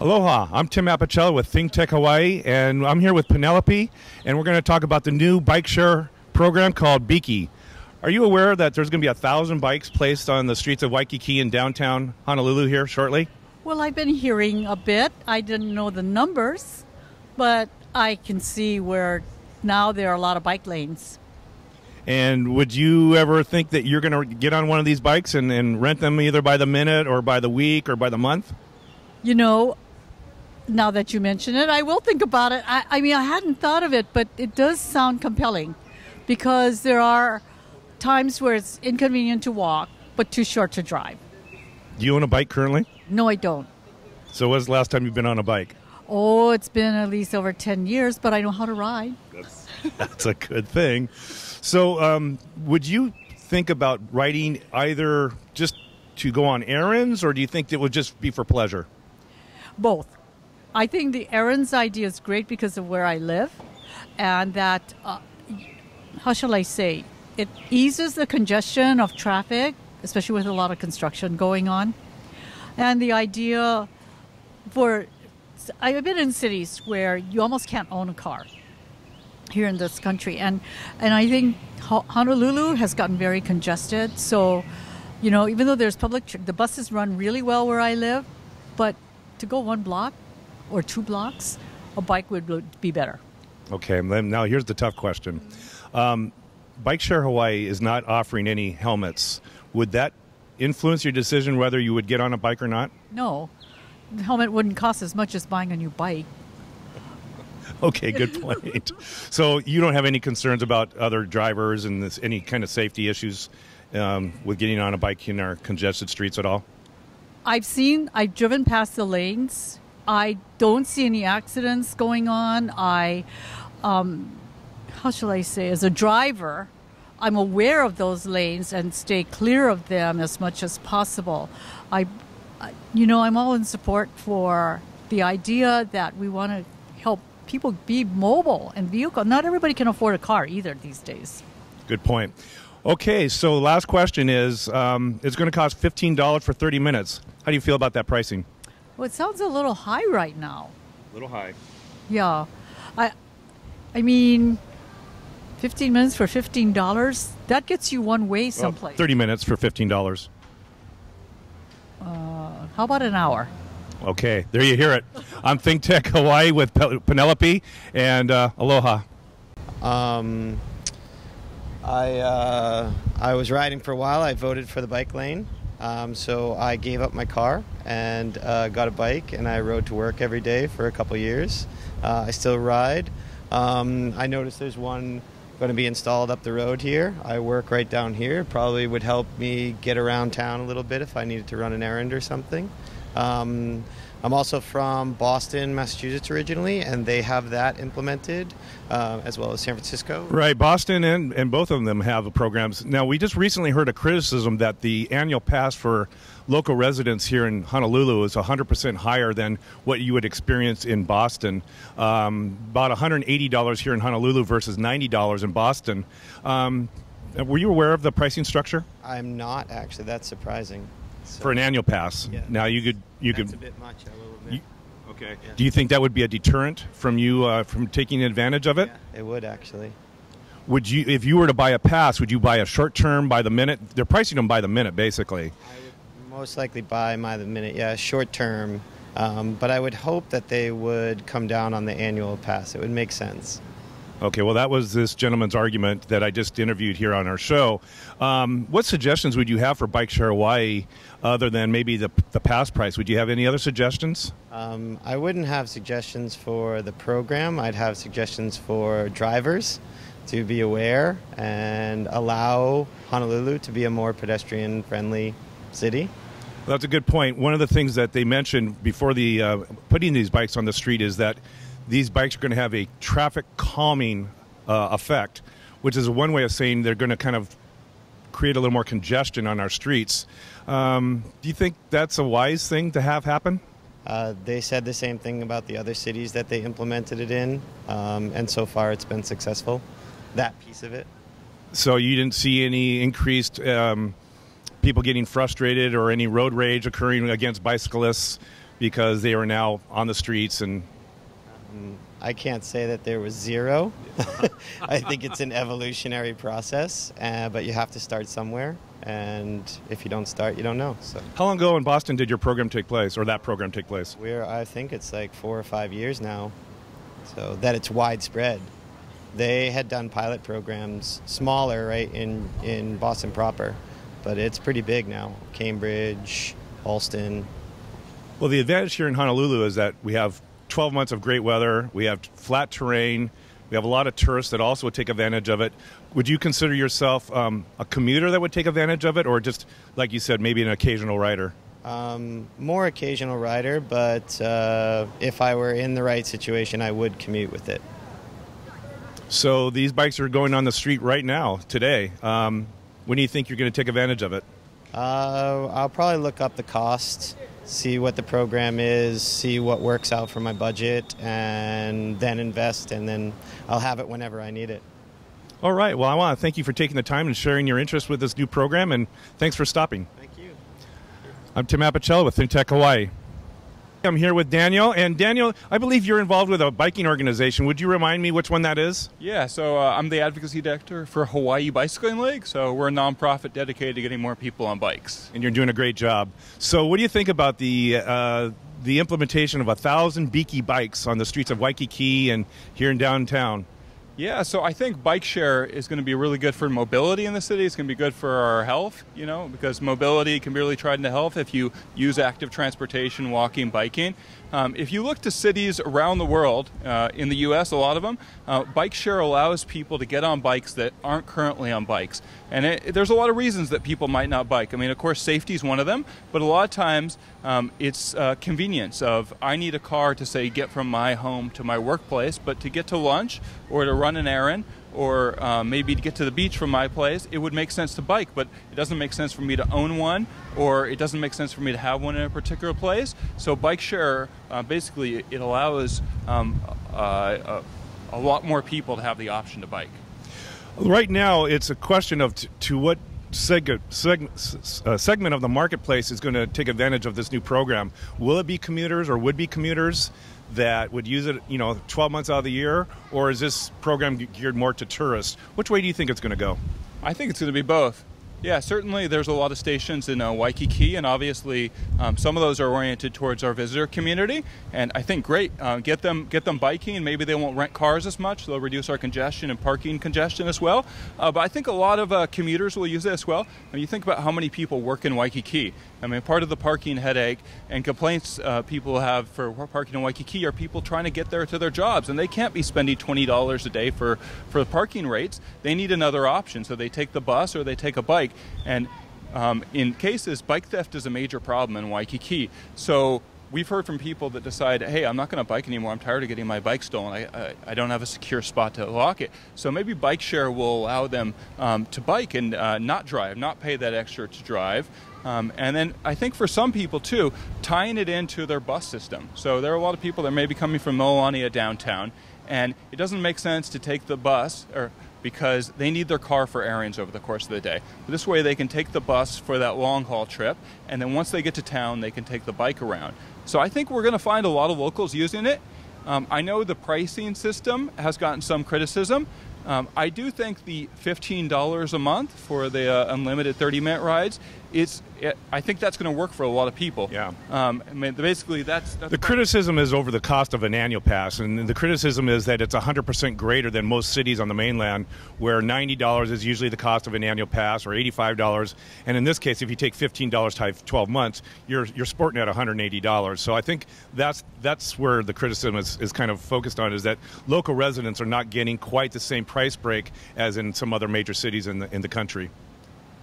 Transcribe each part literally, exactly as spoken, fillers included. Aloha, I'm Tim Apicella with Think Tech Hawaii, and I'm here with Penelope, and we're going to talk about the new bike share program called Biki. Are you aware that there's going to be a thousand bikes placed on the streets of Waikiki and downtown Honolulu here shortly? Well, I've been hearing a bit. I didn't know the numbers, but I can see where now there are a lot of bike lanes. And would you ever think that you're going to get on one of these bikes and, and rent them either by the minute or by the week or by the month? You know, now that you mention it, I will think about it. I, I mean, I hadn't thought of it, but it does sound compelling because there are times where it's inconvenient to walk, but too short to drive. Do you own a bike currently? No, I don't. So when's the last time you've been on a bike? Oh, it's been at least over ten years, but I know how to ride. That's, that's a good thing. So um, would you think about riding either just to go on errands, or do you think it would just be for pleasure? Both. I think the errands idea is great because of where I live, and that, uh, how shall I say, it eases the congestion of traffic, especially with a lot of construction going on. And the idea for, I've been in cities where you almost can't own a car here in this country. And, and I think Honolulu has gotten very congested. So, you know, even though there's public, the buses run really well where I live, but to go one block or two blocks, a bike would be better. Okay, now here's the tough question. Um, Bike Share Hawaii is not offering any helmets. Would that influence your decision whether you would get on a bike or not? No. The helmet wouldn't cost as much as buying a new bike. Okay, good point. So you don't have any concerns about other drivers and this, any kind of safety issues um, with getting on a bike in our congested streets at all? I've seen, I've driven past the lanes. I don't see any accidents going on. I... Um, How shall I say, as a driver, I'm aware of those lanes and stay clear of them as much as possible. I, you know, I'm all in support for the idea that we want to help people be mobile and vehicle. Not everybody can afford a car either these days. Good point. Okay, so the last question is, um, it's going to cost fifteen dollars for thirty minutes. How do you feel about that pricing? Well, it sounds a little high right now. A little high. Yeah. I, I mean... fifteen minutes for fifteen dollars? That gets you one way someplace. Well, thirty minutes for fifteen dollars. Uh, how about an hour? Okay, there you hear it. I'm Think Tech Hawaii with Penelope, and uh, aloha. Um, I, uh, I was riding for a while. I voted for the bike lane, um, so I gave up my car and uh, got a bike, and I rode to work every day for a couple years. Uh, I still ride. Um, I noticed there's one going to be installed up the road here. I work right down here. Probably would help me get around town a little bit if I needed to run an errand or something. Um, I'm also from Boston, Massachusetts originally, and they have that implemented, uh, as well as San Francisco. Right, Boston and, and both of them have programs. Now, we just recently heard a criticism that the annual pass for local residents here in Honolulu is one hundred percent higher than what you would experience in Boston. Um, about one hundred eighty dollars here in Honolulu versus ninety dollars in Boston. Um, were you aware of the pricing structure? I'm not, actually. That's surprising. So, for an annual pass, yeah. Now you could you that's could. A bit much, a little bit. You, okay. Yeah. Do you think that would be a deterrent from you uh, from taking advantage of it? Yeah, it would actually. Would you, if you were to buy a pass, would you buy a short term, by the minute? They're pricing them by the minute, basically. I would most likely buy by the minute, yeah, short term. Um, but I would hope that they would come down on the annual pass. It would make sense. Okay, well, that was this gentleman's argument that I just interviewed here on our show. Um, what suggestions would you have for Bike Share Hawaii other than maybe the, the pass price? Would you have any other suggestions? Um, I wouldn't have suggestions for the program. I'd have suggestions for drivers to be aware and allow Honolulu to be a more pedestrian-friendly city. Well, that's a good point. One of the things that they mentioned before the uh, putting these bikes on the street is that these bikes are going to have a traffic calming uh, effect, which is one way of saying they're going to kind of create a little more congestion on our streets. Um, do you think that's a wise thing to have happen? Uh, they said the same thing about the other cities that they implemented it in, um, and so far it's been successful, that piece of it. So you didn't see any increased um, people getting frustrated or any road rage occurring against bicyclists because they are now on the streets. And I can't say that there was zero. I think it's an evolutionary process, uh, but you have to start somewhere. And if you don't start, you don't know. So. How long ago in Boston did your program take place, or that program take place? We're, I think it's like four or five years now, so that it's widespread. They had done pilot programs, smaller, right, in, in Boston proper, but it's pretty big now. Cambridge, Allston. Well, the advantage here in Honolulu is that we have twelve months of great weather, we have flat terrain, we have a lot of tourists that also would take advantage of it. Would you consider yourself um, a commuter that would take advantage of it, or just, like you said, maybe an occasional rider? Um, more occasional rider, but uh, if I were in the right situation, I would commute with it. So these bikes are going on the street right now, today. Um, when do you think you're going to take advantage of it? Uh, I'll probably look up the cost, see what the program is, see what works out for my budget, and then invest, and then I'll have it whenever I need it. All right. Well, I want to thank you for taking the time and sharing your interest with this new program, and thanks for stopping. Thank you. I'm Tim Apicella with Think Tech Hawaii. I'm here with Daniel, and Daniel, I believe you're involved with a biking organization. Would you remind me which one that is? Yeah, so uh, I'm the advocacy director for Hawaii Bicycling League, so we're a nonprofit dedicated to getting more people on bikes. And you're doing a great job. So what do you think about the, uh, the implementation of one thousand Biki bikes on the streets of Waikiki and here in downtown? Yeah, so I think bike share is going to be really good for mobility in the city. It's going to be good for our health, you know, because mobility can be really tied into health if you use active transportation, walking, biking. Um, if you look to cities around the world, uh, in the U S, a lot of them, uh, bike share allows people to get on bikes that aren't currently on bikes. And it, there's a lot of reasons that people might not bike. I mean, of course, safety is one of them, but a lot of times um, it's uh, convenience of, I need a car to, say, get from my home to my workplace, but to get to lunch or to run an errand, or uh, maybe to get to the beach from my place, it would make sense to bike, but it doesn't make sense for me to own one, or it doesn't make sense for me to have one in a particular place. So bike share, uh, basically, it allows um, uh, a lot more people to have the option to bike. Right now, it's a question of t to what seg seg uh, segment of the marketplace is going to take advantage of this new program. Will it be commuters or would-be commuters that would use it, you know, twelve months out of the year, or is this program geared more to tourists? Which way do you think it's going to go? I think it's going to be both. Yeah, certainly there's a lot of stations in uh, Waikiki, and obviously um, some of those are oriented towards our visitor community, and I think great, uh, get them get them biking. Maybe they won't rent cars as much, they'll reduce our congestion and parking congestion as well, uh, but I think a lot of uh, commuters will use it as well. I mean, you think about how many people work in Waikiki. I mean, part of the parking headache and complaints uh, people have for parking in Waikiki are people trying to get there to their jobs, and they can't be spending twenty dollars a day for, for the parking rates. They need another option, so they take the bus or they take a bike. And um, in cases, bike theft is a major problem in Waikiki. So we've heard from people that decide, hey, I'm not going to bike anymore. I'm tired of getting my bike stolen. I, I, I don't have a secure spot to lock it. So maybe bike share will allow them um, to bike and uh, not drive, not pay that extra to drive. Um, and then I think for some people, too, tying it into their bus system. So there are a lot of people that may be coming from Moiliili downtown, and it doesn't make sense to take the bus or because they need their car for errands over the course of the day. This way they can take the bus for that long-haul trip, and then once they get to town, they can take the bike around. So I think we're going to find a lot of locals using it. Um, I know the pricing system has gotten some criticism. Um, I do think the fifteen dollars a month for the uh, unlimited thirty-minute rides, it's, it, I think that's going to work for a lot of people. Yeah. Um, I mean, basically, that's, that's the criticism is over the cost of an annual pass, and the criticism is that it's one hundred percent greater than most cities on the mainland, where ninety dollars is usually the cost of an annual pass, or eighty-five dollars. And in this case, if you take fifteen dollars times twelve months, you're you're sporting at one hundred eighty dollars. So I think that's that's where the criticism is, is kind of focused on, is that local residents are not getting quite the same price break as in some other major cities in the in the country.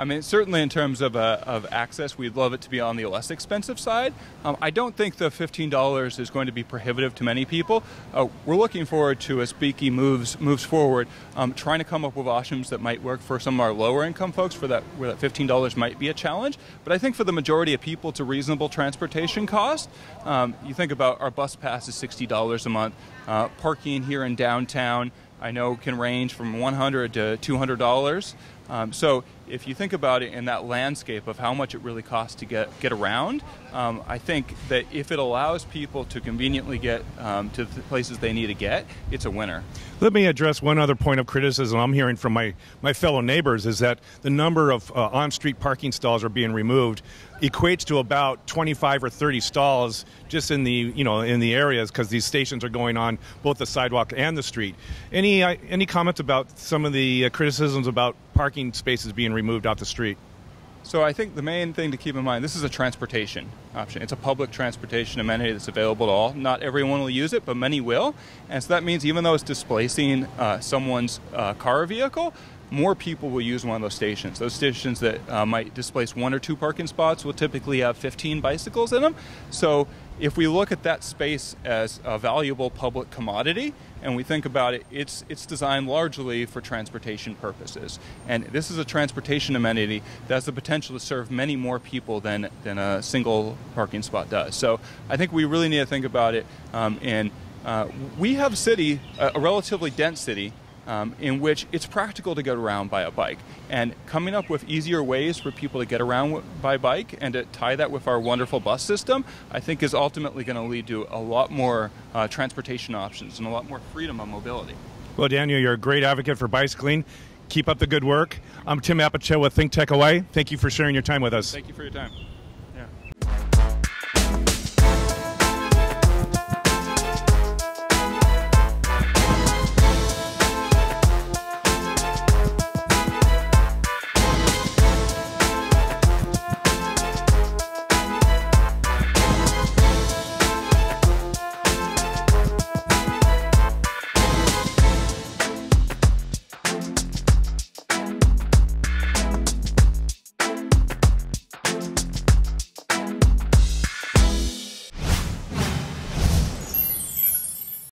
I mean, certainly in terms of, uh, of access, we'd love it to be on the less expensive side. Um, I don't think the fifteen dollars is going to be prohibitive to many people. Uh, we're looking forward to, as Biki moves moves forward, um, trying to come up with options that might work for some of our lower income folks, for that, where that fifteen dollars might be a challenge. But I think for the majority of people, it's a reasonable transportation cost. Um, you think about our bus pass is sixty dollars a month, uh, parking here in downtown, I know, can range from one hundred to two hundred dollars. Um, so if you think about it in that landscape of how much it really costs to get, get around, um, I think that if it allows people to conveniently get um, to the places they need to get, it's a winner. Let me address one other point of criticism I'm hearing from my, my fellow neighbors is that the number of uh, on-street parking stalls are being removed equates to about twenty-five or thirty stalls just in the, you know, in the areas, because these stations are going on both the sidewalk and the street. Any, uh, any comments about some of the uh, criticisms about parking spaces being removed off the street? So I think the main thing to keep in mind, this is a transportation option. It's a public transportation amenity that's available to all. Not everyone will use it, but many will. And so that means even though it's displacing uh, someone's uh, car or vehicle, more people will use one of those stations. Those stations that uh, might displace one or two parking spots will typically have fifteen bicycles in them. So if we look at that space as a valuable public commodity and we think about it, it's, it's designed largely for transportation purposes. And this is a transportation amenity that has the potential to serve many more people than, than a single parking spot does. So I think we really need to think about it. Um, and uh, we have a city, a relatively dense city, Um, in which it's practical to get around by a bike. And coming up with easier ways for people to get around by bike and to tie that with our wonderful bus system, I think is ultimately going to lead to a lot more uh, transportation options and a lot more freedom of mobility. Well, Daniel, you're a great advocate for bicycling. Keep up the good work. I'm Tim Apicella with Think Tech Hawaii. Thank you for sharing your time with us. Thank you for your time.